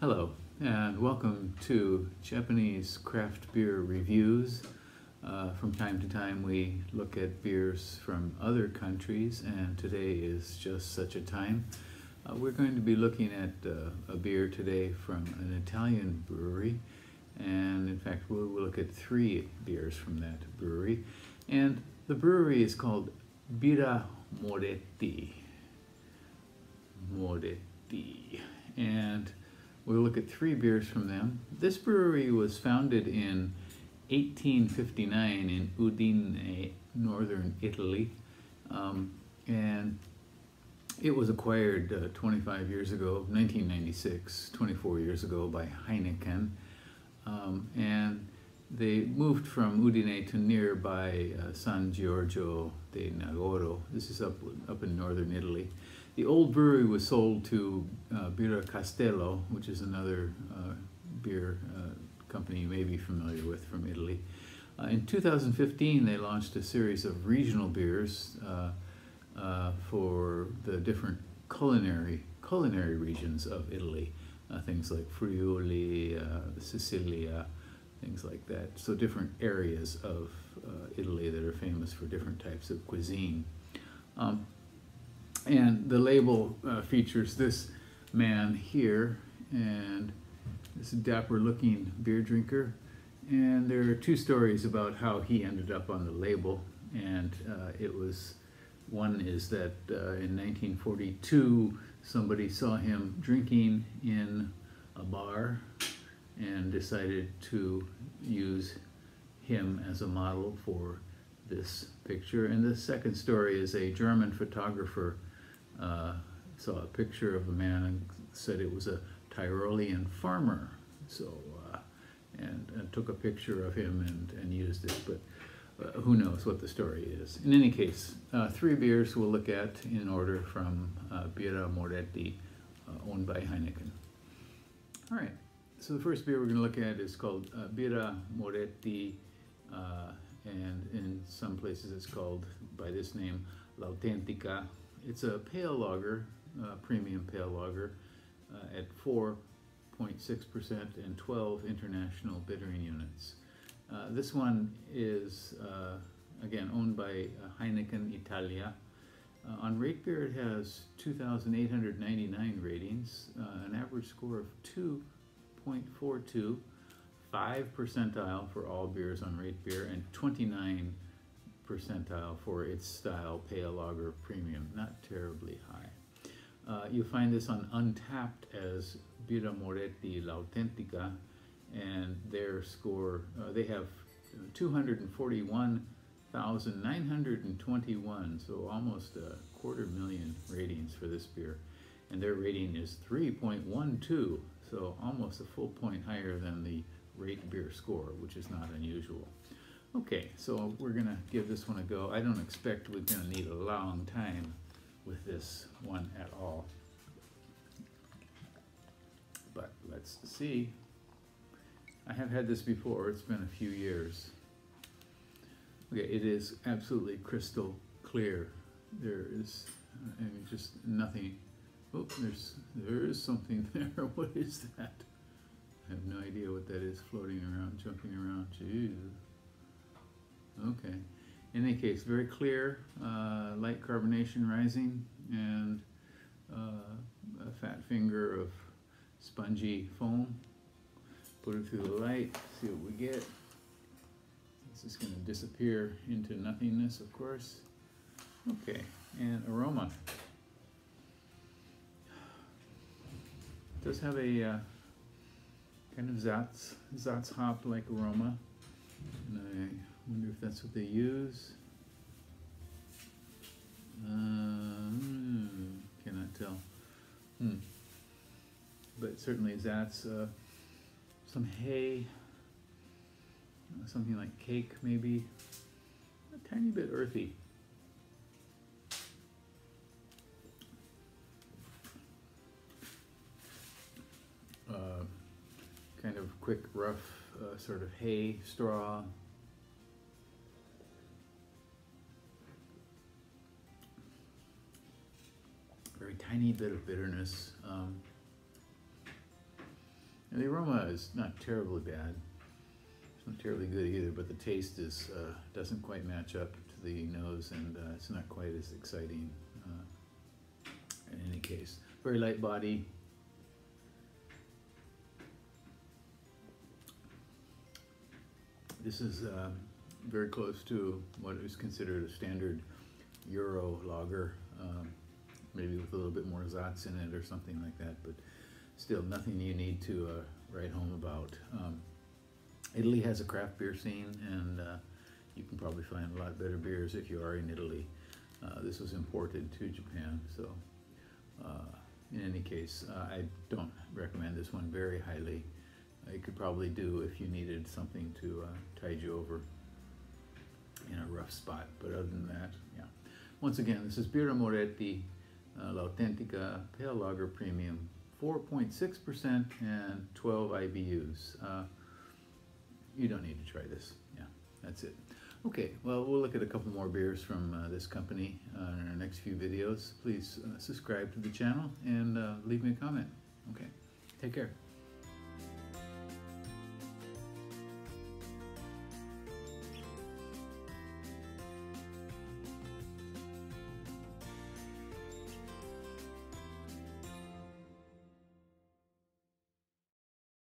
Hello and welcome to Japanese craft beer reviews. From time to time we look at beers from other countries, and today is just such a time. We're going to be looking at a beer today from an Italian brewery, and in fact we'll look at three beers from that brewery. And the brewery is called Birra Moretti. And we'll look at three beers from them. This brewery was founded in 1859 in Udine, northern Italy, and it was acquired 25 years ago, 1996, 24 years ago, by Heineken, and they moved from Udine to nearby San Giorgio de Nagoro. This is up in northern Italy. The old brewery was sold to Birra Castello, which is another beer company you may be familiar with from Italy. In 2015, they launched a series of regional beers for the different culinary regions of Italy, things like Friuli, Sicilia, things like that. So different areas of Italy that are famous for different types of cuisine. And the label features this man here and this dapper-looking beer drinker. And there are two stories about how he ended up on the label. And one is that in 1942, somebody saw him drinking in a bar and decided to use him as a model for this picture. And the second story is a German photographer saw a picture of a man and said it was a Tyrolean farmer, so and took a picture of him and used it, but who knows what the story is. In any case, three beers we'll look at in order from Birra Moretti, owned by Heineken. All right, so the first beer we're going to look at is called Birra Moretti, and in some places it's called by this name, L'Autentica. It's a pale lager, premium pale lager, at 4.6% and 12 international bittering units. This one is, again, owned by Heineken Italia. On RateBeer, it has 2,899 ratings, an average score of 2.42, 5th percentile for all beers on RateBeer, and 29th percentile for its style pale lager premium. Not terribly high. You'll find this on Untapped as Birra Moretti L'Autentica, and their score, they have 241,921, so almost a quarter million ratings for this beer. And their rating is 3.12, so almost a full point higher than the RateBeer score, which is not unusual. Okay, so we're gonna give this one a go. I don't expect we're gonna need a long time with this one at all, but let's see. I have had this before, it's been a few years. Okay, it is absolutely crystal clear. There is, I mean, just nothing. Oh, there is something there. What is that? I have no idea what that is, floating around, jumping around. Jeez. Okay. In any case, very clear, light carbonation rising, and a fat finger of spongy foam. Put it through the light, see what we get. This is going to disappear into nothingness, of course. Okay, and aroma. It does have a kind of Zatz hop-like aroma, and I wonder if that's what they use. Cannot tell. But certainly that's some hay, something like cake maybe, a tiny bit earthy. Kind of quick, rough sort of hay, straw. Very tiny bit of bitterness. And the aroma is not terribly bad. It's not terribly good either, but the taste is doesn't quite match up to the nose, and it's not quite as exciting in any case. Very light body. This is very close to what is considered a standard Euro lager, maybe with a little bit more Zatz in it or something like that, but still nothing you need to write home about. Italy has a craft beer scene, and you can probably find a lot better beers if you are in Italy. This was imported to Japan, so in any case, I don't recommend this one very highly. You could probably do if you needed something to tide you over in a rough spot, but other than that, yeah. Once again, this is Birra Moretti, L'Autentica, Pale Lager Premium, 4.6% and 12 IBUs. You don't need to try this, yeah, that's it. Okay, well, we'll look at a couple more beers from this company in our next few videos. Please subscribe to the channel and leave me a comment. Okay, take care.